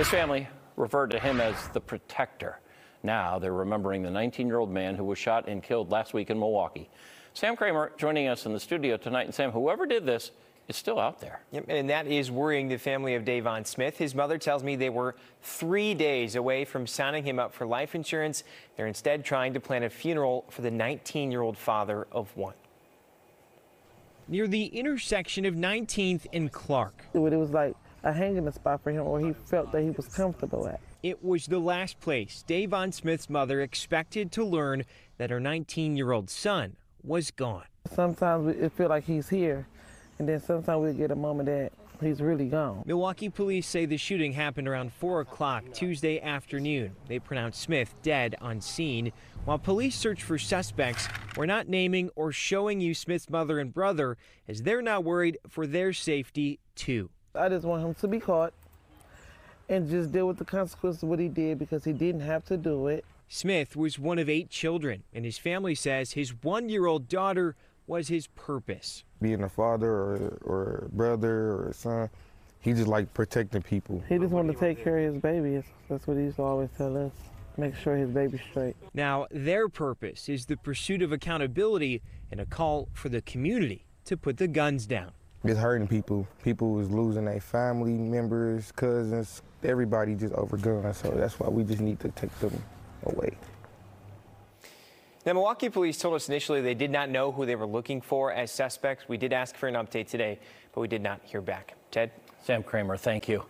His family referred to him as the protector. Now they're remembering the 19-year-old man who was shot and killed last week in Milwaukee. Sam Kramer joining us in the studio tonight. And Sam, whoever did this is still out there. Yep, and that is worrying the family of Dayvon Smith. His mother tells me they were 3 days away from signing him up for life insurance. They're instead trying to plan a funeral for the 19-year-old father of one. Near the intersection of 19th and Clark. It was like a hanging spot for him, or he felt that he was comfortable at. It was the last place Dayvon Smith's mother expected to learn that her 19-year-old son was gone. Sometimes it feels like he's here, and then sometimes we get a moment that he's really gone. Milwaukee police say the shooting happened around 4 o'clock Tuesday afternoon. They pronounced Smith dead on scene. While police search for suspects, we're not naming or showing you Smith's mother and brother, as they're now worried for their safety, too. I just want him to be caught and just deal with the consequences of what he did, because he didn't have to do it. Smith was one of 8 children, and his family says his 1-year-old daughter was his purpose. Being a father or brother or son, he just liked protecting people. He just wanted to take care of his baby. That's what he used to always tell us, make sure his baby's straight. Now, their purpose is the pursuit of accountability and a call for the community to put the guns down. It's hurting people. People was losing their family members, cousins, everybody just over guns. So that's why we just need to take them away. Now, Milwaukee police told us initially they did not know who they were looking for as suspects. We did ask for an update today, but we did not hear back. Ted? Sam Kramer, thank you.